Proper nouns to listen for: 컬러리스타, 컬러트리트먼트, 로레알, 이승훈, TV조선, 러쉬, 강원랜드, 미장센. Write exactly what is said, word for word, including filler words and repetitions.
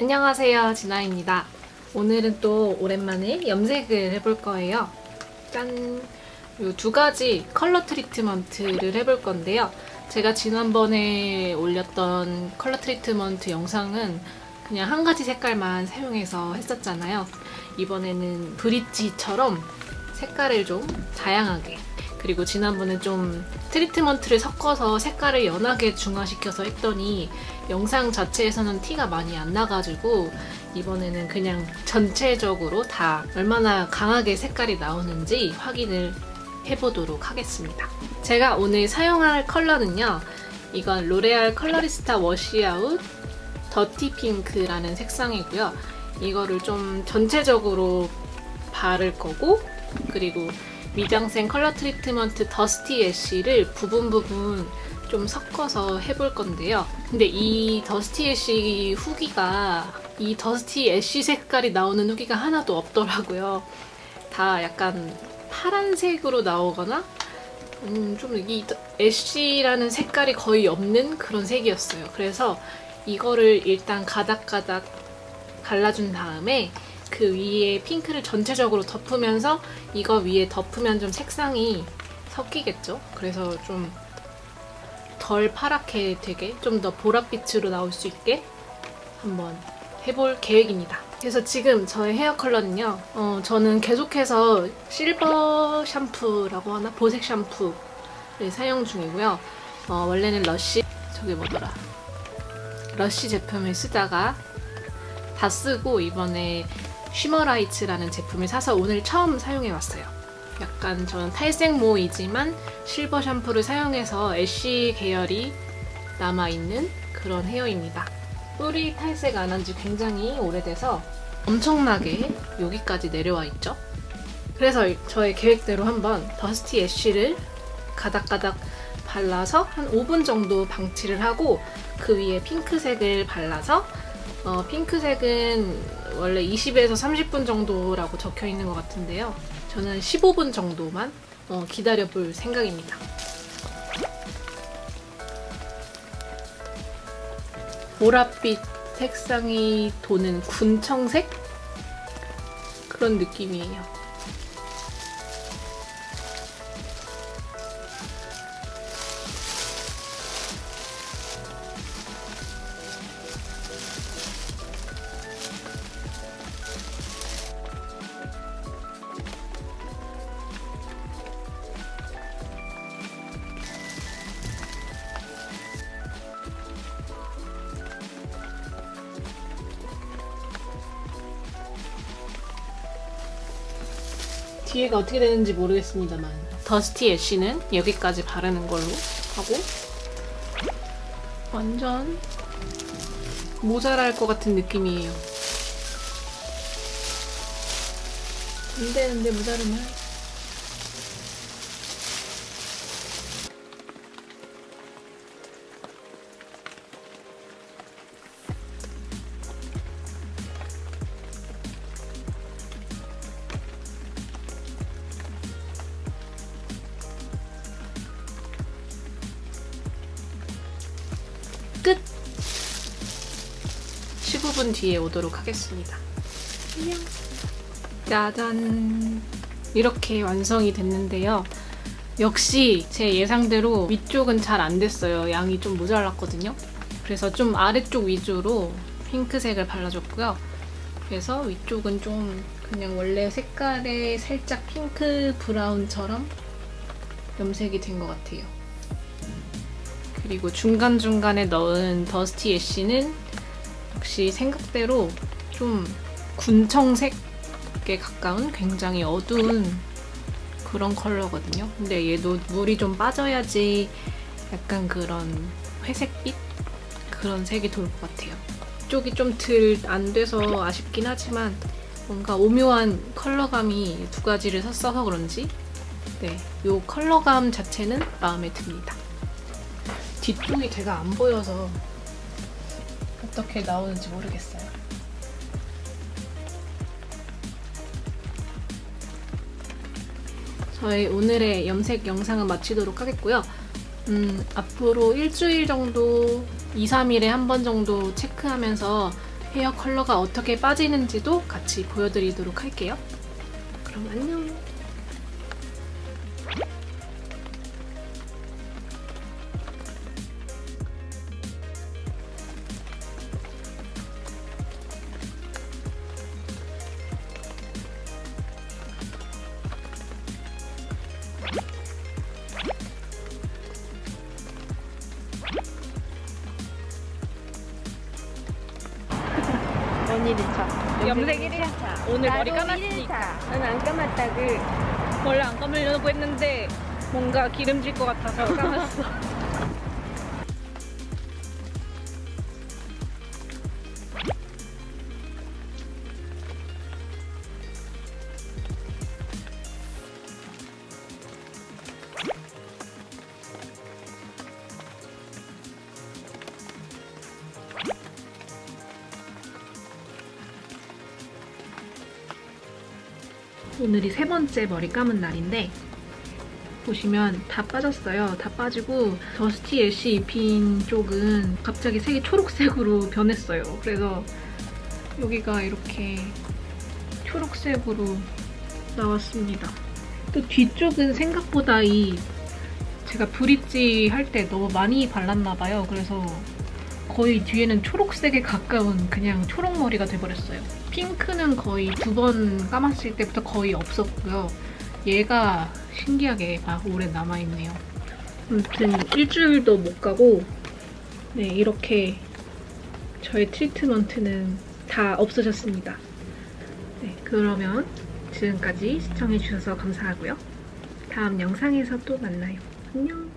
안녕하세요, 진아입니다. 오늘은 또 오랜만에 염색을 해볼 거예요. 짠! 이 두 가지 컬러 트리트먼트를 해볼 건데요. 제가 지난번에 올렸던 컬러 트리트먼트 영상은 그냥 한 가지 색깔만 사용해서 했었잖아요. 이번에는 브릿지처럼 색깔을 좀 다양하게, 그리고 지난번에 좀 트리트먼트를 섞어서 색깔을 연하게 중화시켜서 했더니 영상 자체에서는 티가 많이 안 나가지고 이번에는 그냥 전체적으로 다 얼마나 강하게 색깔이 나오는지 확인을 해보도록 하겠습니다. 제가 오늘 사용할 컬러는요, 이건 로레알 컬러리스타 워시아웃 더티 핑크라는 색상이고요. 이거를 좀 전체적으로 바를 거고, 그리고 미장센 컬러 트리트먼트 더스티 애쉬를 부분 부분 좀 섞어서 해볼 건데요. 근데 이 더스티 애쉬 후기가, 이 더스티 애쉬 색깔이 나오는 후기가 하나도 없더라고요. 다 약간 파란색으로 나오거나 음, 좀 이 애쉬라는 색깔이 거의 없는 그런 색이었어요. 그래서 이거를 일단 가닥가닥 갈라준 다음에 그 위에 핑크를 전체적으로 덮으면서, 이거 위에 덮으면 좀 색상이 섞이겠죠? 그래서 좀 덜 파랗게 되게, 좀 더 보랏빛으로 나올 수 있게 한번 해볼 계획입니다. 그래서 지금 저의 헤어 컬러는요, 어, 저는 계속해서 실버 샴푸라고 하나? 보색 샴푸를 사용 중이고요. 어, 원래는 러쉬, 저게 뭐더라? 러쉬 제품을 쓰다가 다 쓰고 이번에 쉬머라이츠라는 제품을 사서 오늘 처음 사용해봤어요. 약간 저는 탈색모이지만 실버 샴푸를 사용해서 애쉬 계열이 남아있는 그런 헤어입니다. 뿌리 탈색 안 한 지 굉장히 오래돼서 엄청나게 여기까지 내려와 있죠. 그래서 저의 계획대로 한번 더스티 애쉬를 가닥가닥 발라서 한 오 분 정도 방치를 하고, 그 위에 핑크색을 발라서, 어, 핑크색은 원래 이십에서 삼십 분 정도라고 적혀 있는 것 같은데요. 저는 십오 분 정도만 어, 기다려볼 생각입니다. 보랏빛 색상이 도는 군청색? 그런 느낌이에요. 뒤에가 어떻게 되는지 모르겠습니다만, 더스티 애쉬는 여기까지 바르는 걸로 하고, 완전 모자랄 것 같은 느낌이에요. 안 되는데 모자르면. 끝! 십오 분 뒤에 오도록 하겠습니다. 안녕! 짜잔! 이렇게 완성이 됐는데요. 역시 제 예상대로 위쪽은 잘 안 됐어요. 양이 좀 모자랐거든요. 그래서 좀 아래쪽 위주로 핑크색을 발라줬고요. 그래서 위쪽은 좀 그냥 원래 색깔에 살짝 핑크 브라운처럼 염색이 된 것 같아요. 그리고 중간중간에 넣은 더스티 애쉬는 역시 생각대로 좀 군청색에 가까운 굉장히 어두운 그런 컬러거든요. 근데 얘도 물이 좀 빠져야지 약간 그런 회색빛? 그런 색이 돌 것 같아요. 이쪽이 좀 덜 안 돼서 아쉽긴 하지만 뭔가 오묘한 컬러감이, 두 가지를 섞어서 그런지 네, 요 컬러감 자체는 마음에 듭니다. 뒤쪽이 제가 안 보여서 어떻게 나오는지 모르겠어요. 저희 오늘의 염색 영상은 마치도록 하겠고요. 음, 앞으로 일주일 정도, 이, 삼 일에 한 번 정도 체크하면서 헤어 컬러가 어떻게 빠지는지도 같이 보여드리도록 할게요. 그럼 안녕! 염색 일 일차. 오늘 머리 감았으니까. 난 안 감았다고. 원래 안 감으려고 했는데 뭔가 기름질 것 같아서 감았어. 오늘이 세 번째 머리 감은 날인데 보시면 다 빠졌어요. 다 빠지고 더스티 애쉬 입힌 쪽은 갑자기 색이 초록색으로 변했어요. 그래서 여기가 이렇게 초록색으로 나왔습니다. 또 뒤쪽은 생각보다 이 제가 브릿지 할 때 너무 많이 발랐나봐요. 그래서 거의 뒤에는 초록색에 가까운 그냥 초록머리가 돼버렸어요. 핑크는 거의 두 번 감았을 때부터 거의 없었고요. 얘가 신기하게 막 오래 남아있네요. 아무튼 일주일도 못 가고 네 이렇게 저의 트리트먼트는 다 없어졌습니다. 네 그러면 지금까지 시청해주셔서 감사하고요. 다음 영상에서 또 만나요. 안녕!